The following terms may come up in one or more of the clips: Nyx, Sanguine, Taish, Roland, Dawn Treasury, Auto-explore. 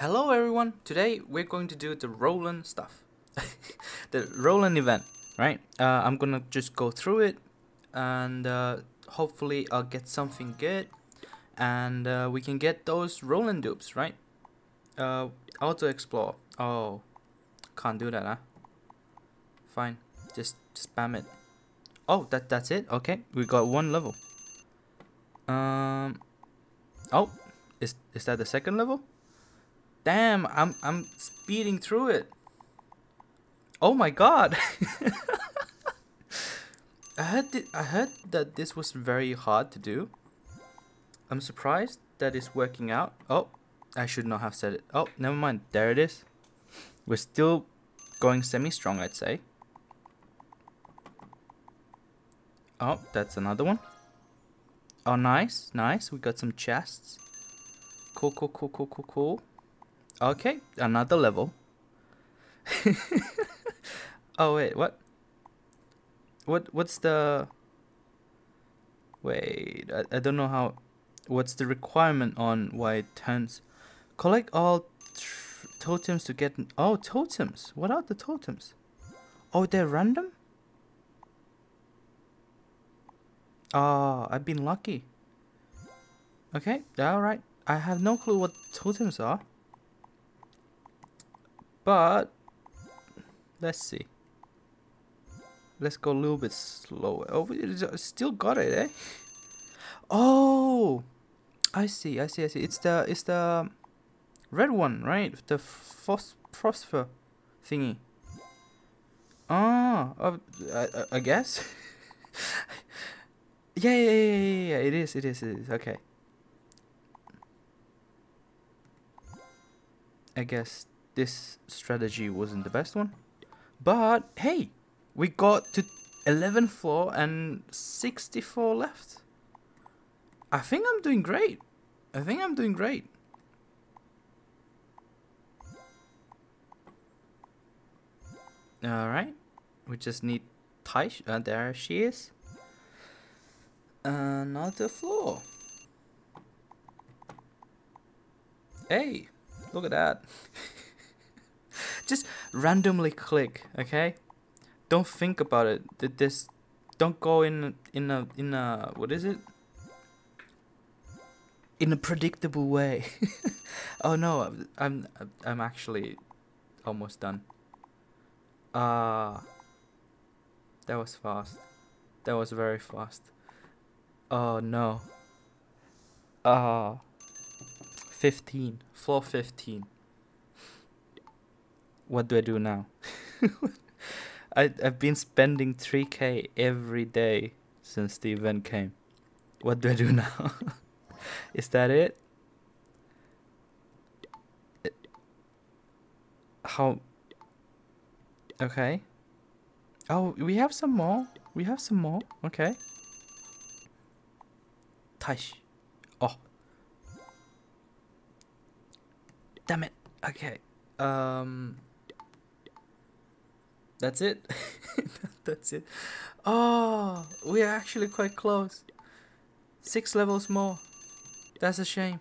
Hello everyone, today we're going to do the Roland stuff, the Roland event, right? I'm gonna just go through it and hopefully I'll get something good and we can get those Roland dupes, right? Auto-explore, oh, can't do that, huh? Fine, just spam it. Oh, that's it, okay, we got one level. Oh, is that the second level? Damn, I'm speeding through it. Oh my god. I heard that this was very hard to do. I'm surprised that it's working out. Oh, I should not have said it. Oh, never mind. There it is. We're still going semi-strong, I'd say. Oh, that's another one. Oh, nice, nice. We got some chests. Cool, cool, cool, cool, cool, cool. Okay, another level. Oh wait, what? What's the? Wait, I don't know how. What's the requirement on why it turns? Collect all totems to get. Oh, totems. What are the totems? Oh, they're random. Oh, I've been lucky. Okay, all right. I have no clue what totems are. But let's see. Let's go a little bit slower. Oh, we still got it, eh? Oh, I see. It's the red one, right? The phosphor thingy. Ah, oh, I guess. yeah. It is. Okay. I guess. This strategy wasn't the best one, but hey, we got to 11th floor and 64 left. I think I'm doing great. All right, we just need Taish. There she is. Another floor. Hey, look at that. Just randomly click, okay? Don't think about it. This, don't go in a what is it? In a predictable way. Oh no, I'm actually almost done. That was fast. That was very fast. Oh no. 15, floor 15. What do I do now? I've been spending 3K every day since the event came. What do I do now? Is that it? How? Okay. Oh, we have some more. Okay. Taish. Oh. Damn it. Okay. That's it. That's it. Oh, we are actually quite close. 6 levels more. That's a shame.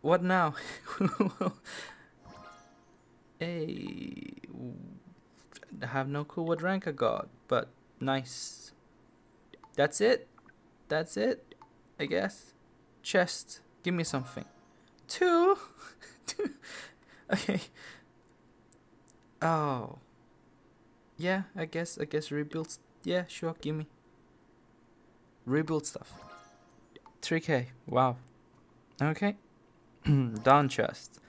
What now? Hey, I have no clue what rank I got, but nice. That's it. I guess. Chest. Give me something. 2. Okay. Oh, yeah, I guess rebuilds, yeah, sure, gimme. Rebuild stuff. 3K, wow. Okay. Dawn chest.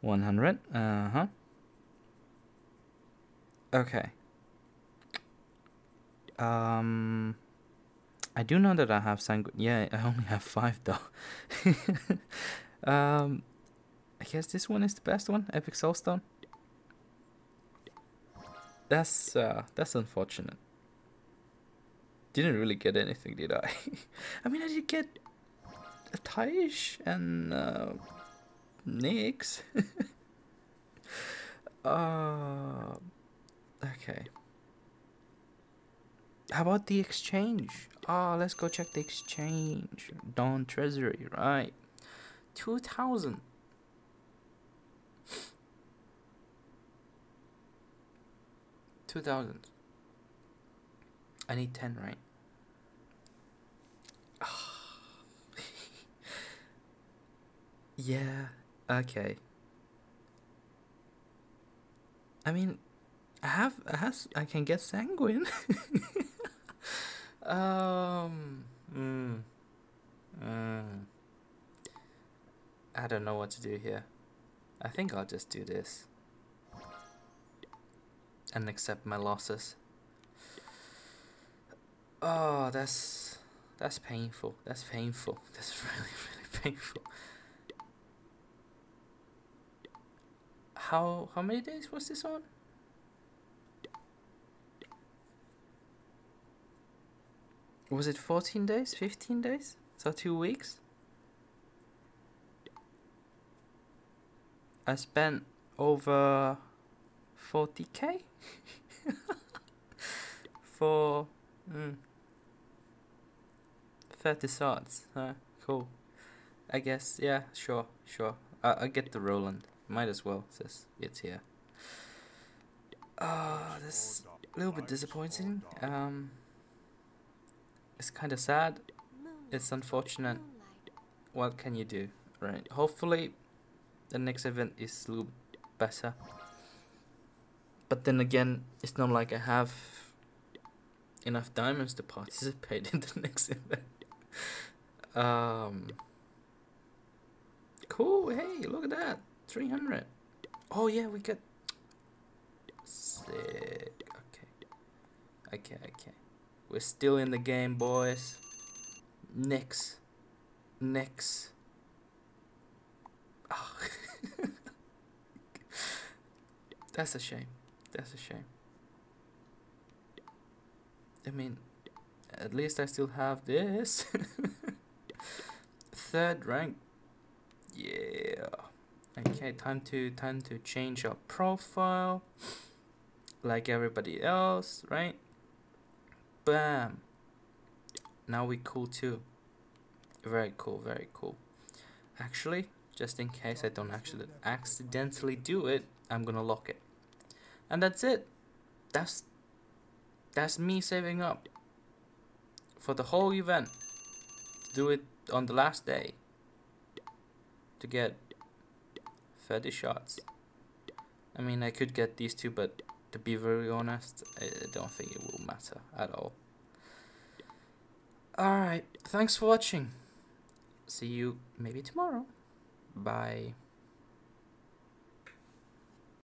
100, uh-huh. Okay. I do know that I have Sanguine, yeah, I only have 5 though. I guess this one is the best one, Epic Soulstone. That's unfortunate. Didn't really get anything, did I? I mean, I did get a Taish and Nyx. Okay. How about the exchange? Oh, let's go check the exchange. Dawn Treasury, right? 2,000. I need 10, right? Oh. Yeah, okay. I mean, I can get Sanguine. I don't know what to do here. I think I'll just do this and accept my losses. Oh, that's painful. That's really painful. How many days was this on? 14 days? 15 days? So 2 weeks? I spent over 40k for 30 swords. Cool. I guess, yeah, sure. I'll get the Roland. Might as well, since it's here. That's a little bit disappointing. It's kind of sad. It's unfortunate. What can you do, right? Hopefully, the next event is a little better. But then again, it's not like I have enough diamonds to participate in the next event. Cool. Hey, look at that. 300. Oh yeah, we got sick. Okay. We're still in the game, boys. Nyx. Oh. That's a shame. I mean, at least I still have this. 3rd rank. Yeah. Okay, time to change our profile like everybody else, right? Bam. Now we're cool too. Very cool. Actually, just in case I don't actually accidentally do it, I'm gonna lock it. And that's it. That's me saving up for the whole event. Do it on the last day to get 30 shots. I mean, I could get these two, but to be very honest, I don't think it will matter at all. Alright, thanks for watching. See you maybe tomorrow. Bye.